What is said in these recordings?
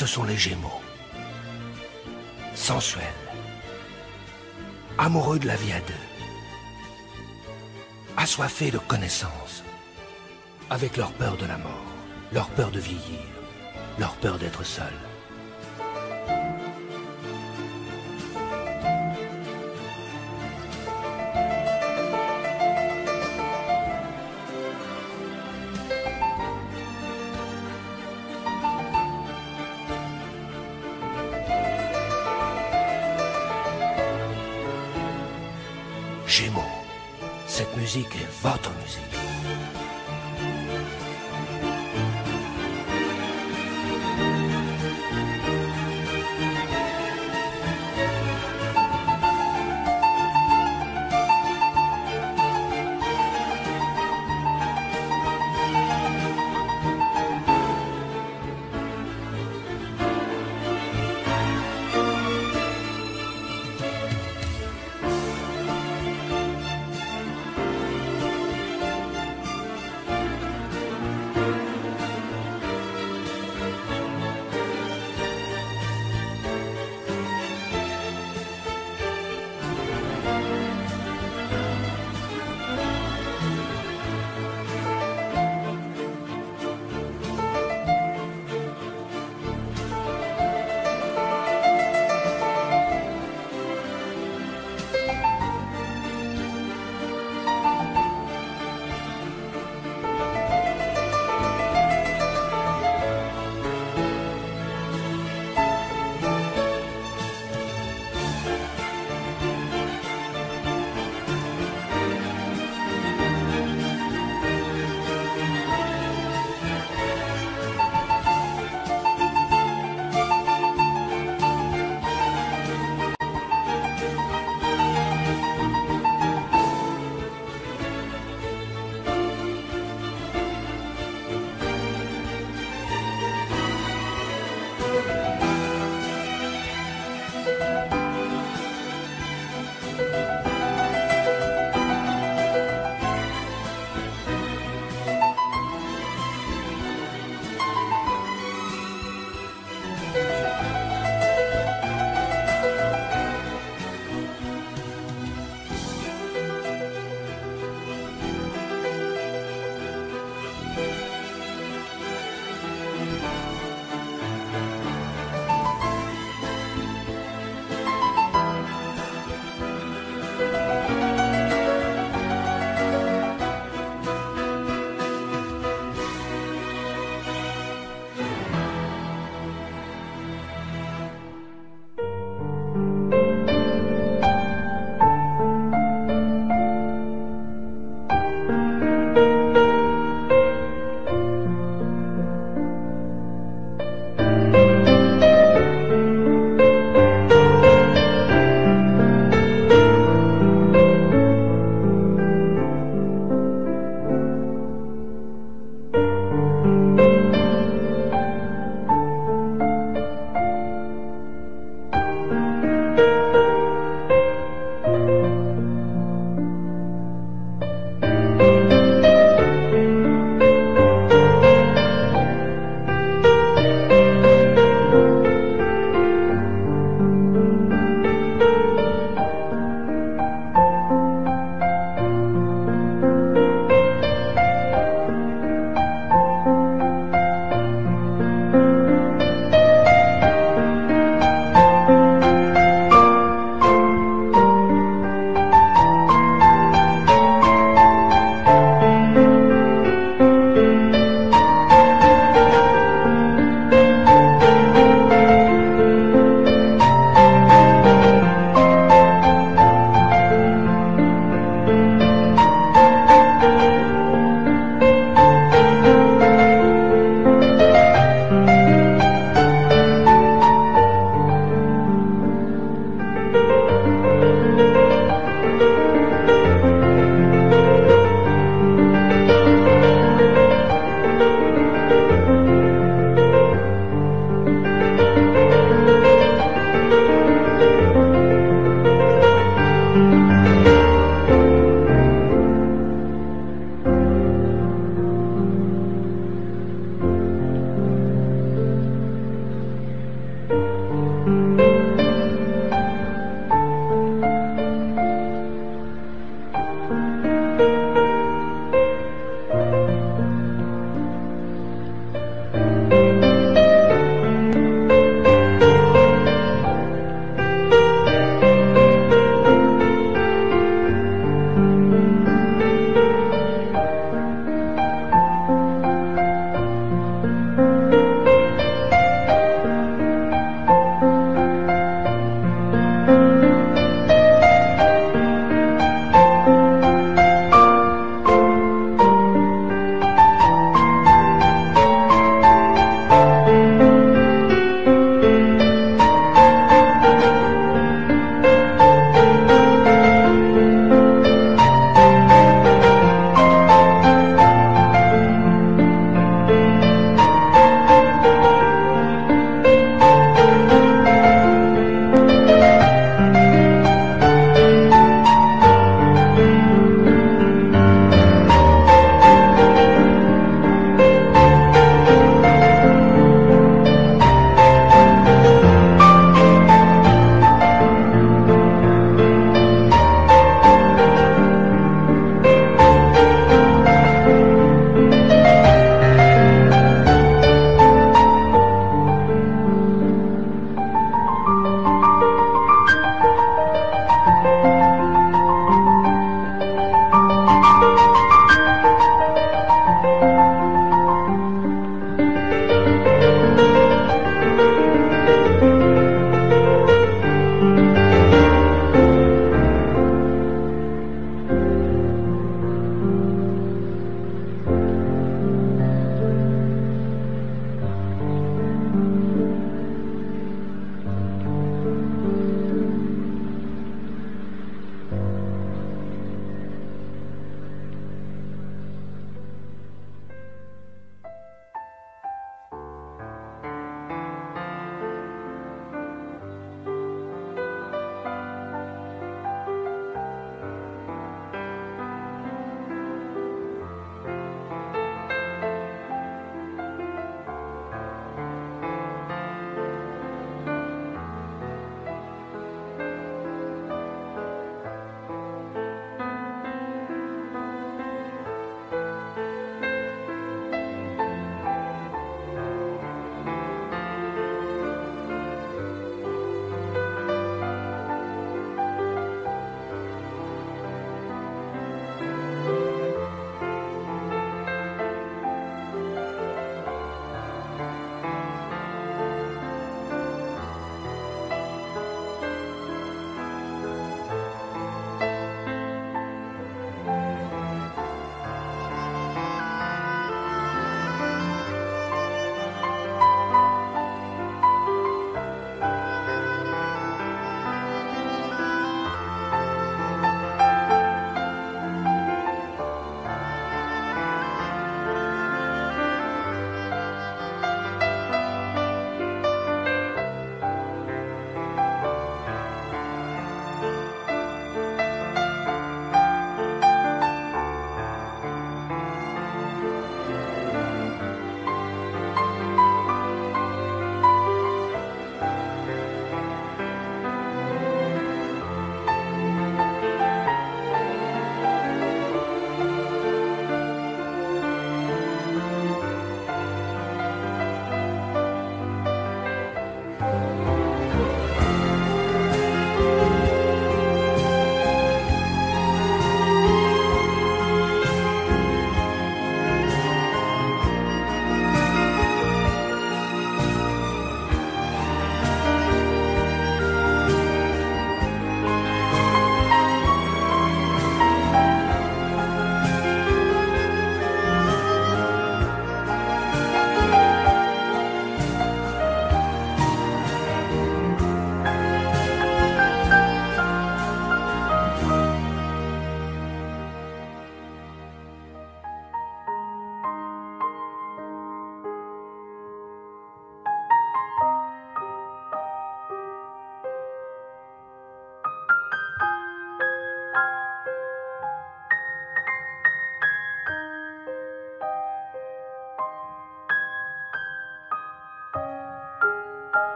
ce sont les Gémeaux. Sensuels. Amoureux de la vie à deux. Assoiffés de connaissances. Avec leur peur de la mort, leur peur de vieillir, leur peur d'être seuls. Gémeaux, cette musique est votre musique.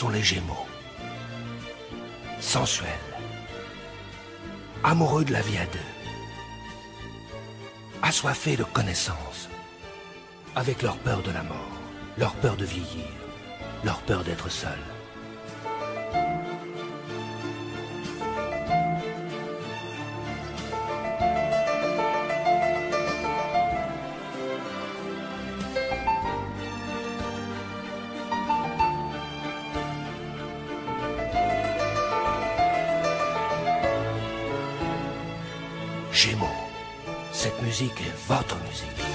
sont les Gémeaux. Sensuels. Amoureux de la vie à deux. Assoiffés de connaissances. Avec leur peur de la mort, leur peur de vieillir, leur peur d'être seuls. Gémeaux, cette musique est votre musique.